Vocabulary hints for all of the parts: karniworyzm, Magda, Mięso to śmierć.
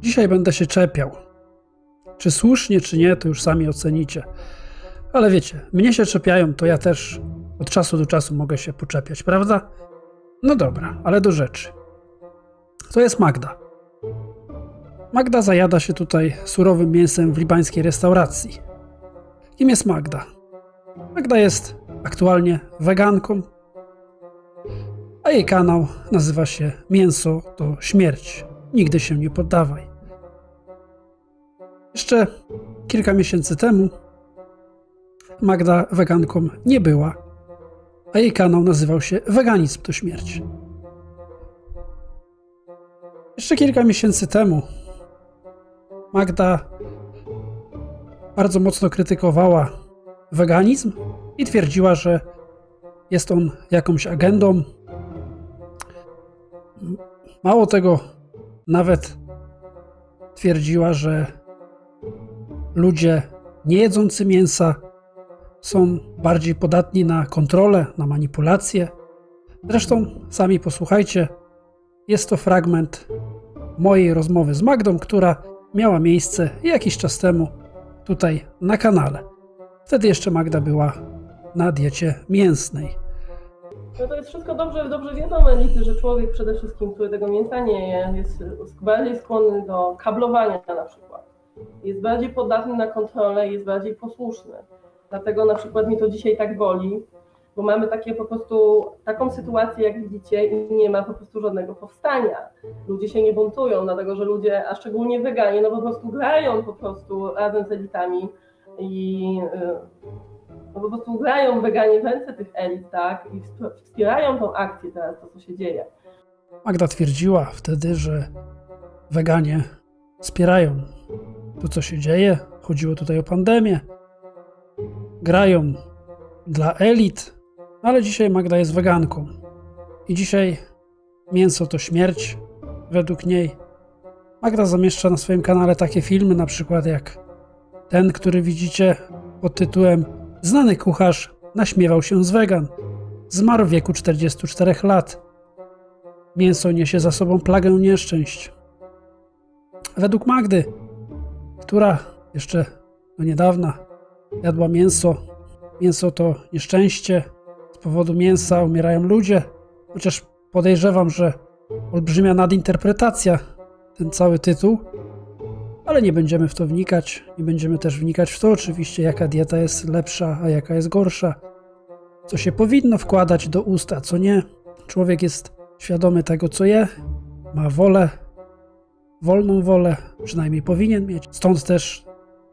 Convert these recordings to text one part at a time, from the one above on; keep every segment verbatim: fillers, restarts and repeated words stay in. Dzisiaj będę się czepiał. Czy słusznie, czy nie, to już sami ocenicie. Ale wiecie, mnie się czepiają, to ja też od czasu do czasu mogę się poczepiać, prawda? No dobra, ale do rzeczy. To jest Magda. Magda zajada się tutaj surowym mięsem w libańskiej restauracji. Kim jest Magda? Magda jest aktualnie weganką, a jej kanał nazywa się Mięso to śmierć. Nigdy się nie poddawaj. Jeszcze kilka miesięcy temu Magda weganką nie była, a jej kanał nazywał się Weganizm to śmierć. Jeszcze kilka miesięcy temu Magda bardzo mocno krytykowała weganizm i twierdziła, że jest on jakąś agendą. Mało tego, nawet twierdziła, że ludzie nie jedzący mięsa są bardziej podatni na kontrolę, na manipulacje. Zresztą sami posłuchajcie, jest to fragment mojej rozmowy z Magdą, która miała miejsce jakiś czas temu tutaj na kanale. Wtedy jeszcze Magda była na diecie mięsnej. No to jest wszystko dobrze, dobrze wiadomo, że człowiek przede wszystkim, który tego mięsa nie je, jest bardziej skłonny do kablowania na przykład. Jest bardziej podatny na kontrolę, jest bardziej posłuszny. Dlatego na przykład mi to dzisiaj tak boli, bo mamy takie po prostu taką sytuację, jak widzicie, i nie ma po prostu żadnego powstania. Ludzie się nie buntują, dlatego że ludzie, a szczególnie weganie, no po prostu grają po prostu razem z elitami i no po prostu grają weganie w ręce tych elit, tak? I wspierają tą akcję teraz, to co się dzieje. Magda twierdziła wtedy, że weganie wspierają to, co się dzieje. Chodziło tutaj o pandemię. Grają dla elit, ale dzisiaj Magda jest weganką. I dzisiaj mięso to śmierć, według niej. Magda zamieszcza na swoim kanale takie filmy, na przykład jak ten, który widzicie pod tytułem Znany kucharz naśmiewał się z wegan. Zmarł w wieku czterdziestu czterech lat. Mięso niesie za sobą plagę nieszczęść. Według Magdy, która jeszcze do niedawna jadła mięso, mięso to nieszczęście, z powodu mięsa umierają ludzie, chociaż podejrzewam, że olbrzymia nadinterpretacja ten cały tytuł, ale nie będziemy w to wnikać, nie będziemy też wnikać w to oczywiście, jaka dieta jest lepsza, a jaka jest gorsza, co się powinno wkładać do ust, a co nie. Człowiek jest świadomy tego, co je, ma wolę, wolną wolę, przynajmniej powinien mieć, stąd też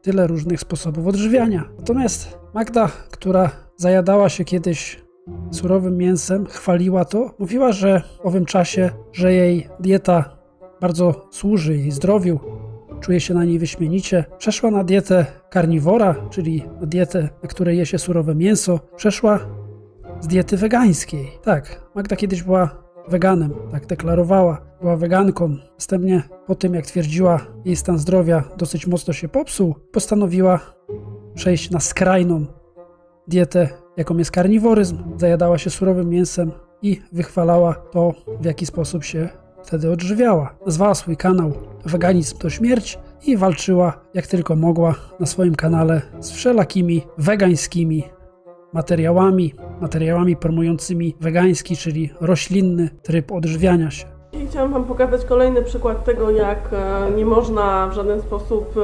tyle różnych sposobów odżywiania. Natomiast Magda, która zajadała się kiedyś surowym mięsem, chwaliła to, mówiła, że w owym czasie, że jej dieta bardzo służy jej zdrowiu, czuje się na niej wyśmienicie. Przeszła na dietę karniwora, czyli na dietę, na której je się surowe mięso, przeszła z diety wegańskiej. Tak, Magda kiedyś była weganem, tak deklarowała, była weganką. Następnie po tym, jak twierdziła, jej stan zdrowia dosyć mocno się popsuł, postanowiła przejść na skrajną dietę, jaką jest karniworyzm. Zajadała się surowym mięsem i wychwalała to, w jaki sposób się wtedy odżywiała. Nazwała swój kanał Weganizm to śmierć i walczyła jak tylko mogła na swoim kanale z wszelakimi wegańskimi materiałami, materiałami promującymi wegański, czyli roślinny tryb odżywiania się. I chciałam wam pokazać kolejny przykład tego, jak nie można w żaden sposób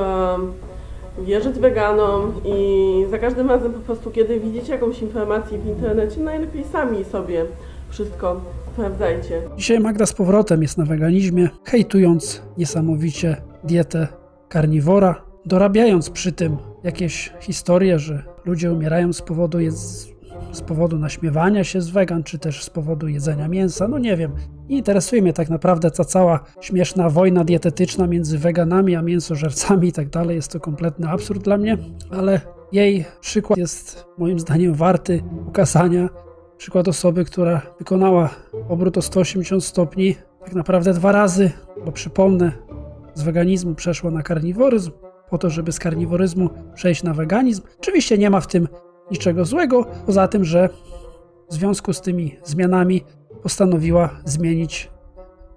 wierzyć weganom i za każdym razem po prostu, kiedy widzicie jakąś informację w internecie, najlepiej sami sobie wszystko sprawdzajcie. Dzisiaj Magda z powrotem jest na weganizmie, hejtując niesamowicie dietę karniwora, dorabiając przy tym jakieś historie, że ludzie umierają z powodu, jedz... z powodu naśmiewania się z wegan, czy też z powodu jedzenia mięsa, no nie wiem. Nie interesuje mnie tak naprawdę ta cała śmieszna wojna dietetyczna między weganami a mięsożercami i tak dalej. Jest to kompletny absurd dla mnie, ale jej przykład jest moim zdaniem warty ukazania. Przykład osoby, która wykonała obrót o sto osiemdziesiąt stopni tak naprawdę dwa razy, bo przypomnę, z weganizmu przeszła na karniworyzm, po to, żeby z karniworyzmu przejść na weganizm. Oczywiście nie ma w tym niczego złego, poza tym, że w związku z tymi zmianami postanowiła zmienić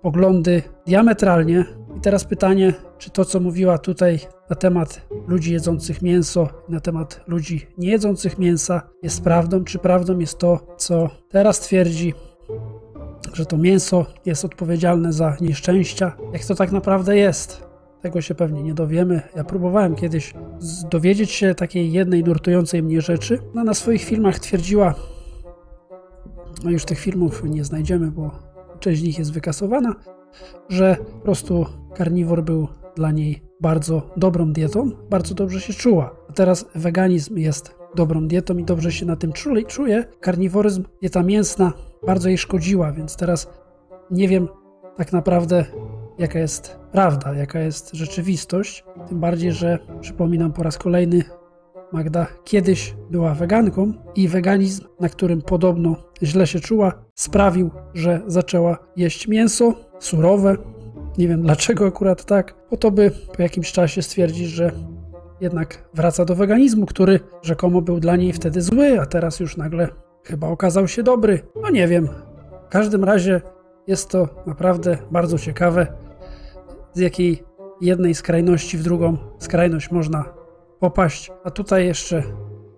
poglądy diametralnie. I teraz pytanie, czy to, co mówiła tutaj na temat ludzi jedzących mięso, na temat ludzi niejedzących mięsa, jest prawdą? Czy prawdą jest to, co teraz twierdzi, że to mięso jest odpowiedzialne za nieszczęścia? Jak to tak naprawdę jest? Tego się pewnie nie dowiemy. Ja próbowałem kiedyś dowiedzieć się takiej jednej nurtującej mnie rzeczy. Ona na swoich filmach twierdziła, no już tych filmów nie znajdziemy, bo część z nich jest wykasowana, że po prostu karniwor był dla niej bardzo dobrą dietą, bardzo dobrze się czuła. A teraz weganizm jest dobrą dietą i dobrze się na tym czuje. Karniworyzm, dieta mięsna bardzo jej szkodziła, więc teraz nie wiem tak naprawdę, jaka jest prawda, jaka jest rzeczywistość. Tym bardziej, że przypominam po raz kolejny, Magda kiedyś była weganką i weganizm, na którym podobno źle się czuła, sprawił, że zaczęła jeść mięso surowe. Nie wiem dlaczego akurat tak, po to by po jakimś czasie stwierdzić, że jednak wraca do weganizmu, który rzekomo był dla niej wtedy zły, a teraz już nagle chyba okazał się dobry. No nie wiem. W każdym razie jest to naprawdę bardzo ciekawe, z jakiej jednej skrajności w drugą skrajność można popaść. A tutaj jeszcze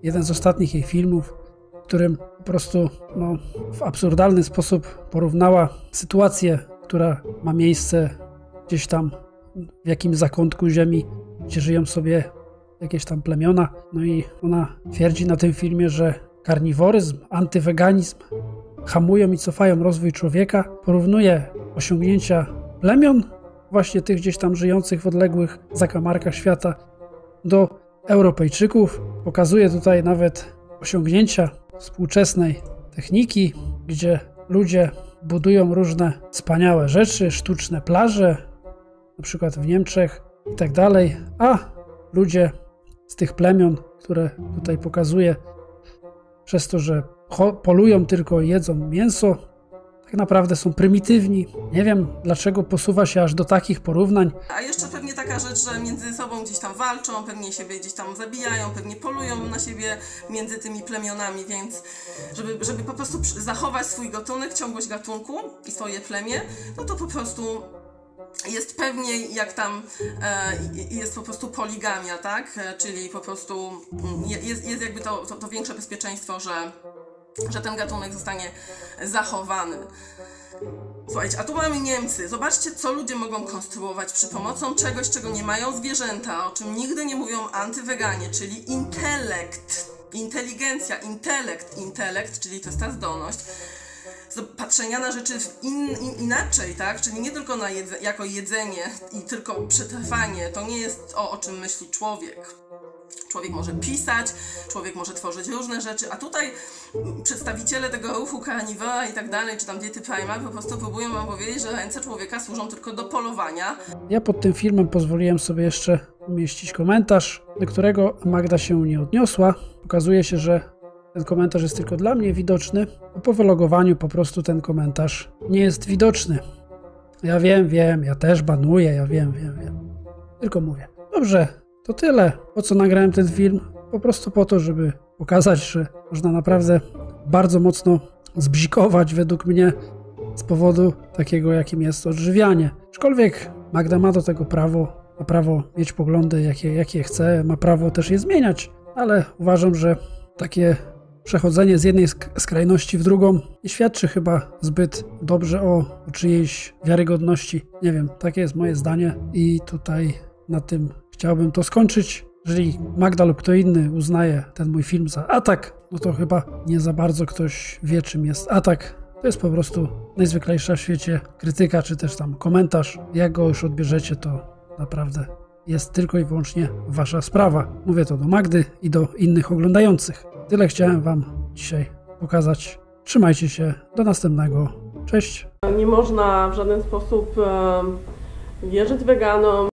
jeden z ostatnich jej filmów, w którym po prostu no, w absurdalny sposób porównała sytuację, która ma miejsce gdzieś tam w jakimś zakątku ziemi, gdzie żyją sobie jakieś tam plemiona. No i ona twierdzi na tym filmie, że karniworyzm, antyweganizm hamują i cofają rozwój człowieka. Porównuje osiągnięcia plemion, właśnie tych gdzieś tam żyjących w odległych zakamarkach świata, do Europejczyków. Pokazuje tutaj nawet osiągnięcia współczesnej techniki, gdzie ludzie budują różne wspaniałe rzeczy, sztuczne plaże, na przykład w Niemczech i tak dalej, a ludzie z tych plemion, które tutaj pokazuje, przez to, że polują tylko i jedzą mięso, tak naprawdę są prymitywni. Nie wiem, dlaczego posuwa się aż do takich porównań. A jeszcze pewnie taka rzecz, że między sobą gdzieś tam walczą, pewnie siebie gdzieś tam zabijają, pewnie polują na siebie między tymi plemionami, więc żeby, żeby po prostu zachować swój gatunek, ciągłość gatunku i swoje plemię, no to po prostu jest pewniej, jak tam e, jest po prostu poligamia, tak? Czyli po prostu jest, jest jakby to, to, to większe bezpieczeństwo, że że ten gatunek zostanie zachowany. Słuchajcie, a tu mamy Niemcy. Zobaczcie, co ludzie mogą konstruować przy pomocą czegoś, czego nie mają zwierzęta, o czym nigdy nie mówią antyweganie, czyli intelekt, inteligencja, intelekt, intelekt, czyli to jest ta zdolność patrzenia na rzeczy in, in, inaczej, tak? Czyli nie tylko na jedze, jako jedzenie i tylko przetrwanie. To nie jest to, o czym myśli człowiek. Człowiek może pisać, człowiek może tworzyć różne rzeczy, a tutaj przedstawiciele tego ruchu karniwora i tak dalej, czy tam diety primal, po prostu próbują wam powiedzieć, że ręce człowieka służą tylko do polowania. Ja pod tym filmem pozwoliłem sobie jeszcze umieścić komentarz, do którego Magda się nie odniosła. Okazuje się, że ten komentarz jest tylko dla mnie widoczny, a po wylogowaniu po prostu ten komentarz nie jest widoczny. Ja wiem, wiem, ja też banuję, ja wiem, wiem, wiem. Tylko mówię. Dobrze. To tyle. Po co nagrałem ten film? Po prostu po to, żeby pokazać, że można naprawdę bardzo mocno zbzikować, według mnie, z powodu takiego, jakim jest odżywianie. Aczkolwiek Magda ma do tego prawo, ma prawo mieć poglądy, jakie, jakie chce, ma prawo też je zmieniać, ale uważam, że takie przechodzenie z jednej skrajności w drugą nie świadczy chyba zbyt dobrze o czyjejś wiarygodności. Nie wiem, takie jest moje zdanie i tutaj na tym chciałbym to skończyć. Jeżeli Magda lub kto inny uznaje ten mój film za atak, no to chyba nie za bardzo ktoś wie, czym jest atak. To jest po prostu najzwyklejsza w świecie krytyka, czy też tam komentarz. Jak go już odbierzecie, to naprawdę jest tylko i wyłącznie wasza sprawa. Mówię to do Magdy i do innych oglądających. Tyle chciałem wam dzisiaj pokazać. Trzymajcie się, do następnego. Cześć! Nie można w żaden sposób wierzyć weganom.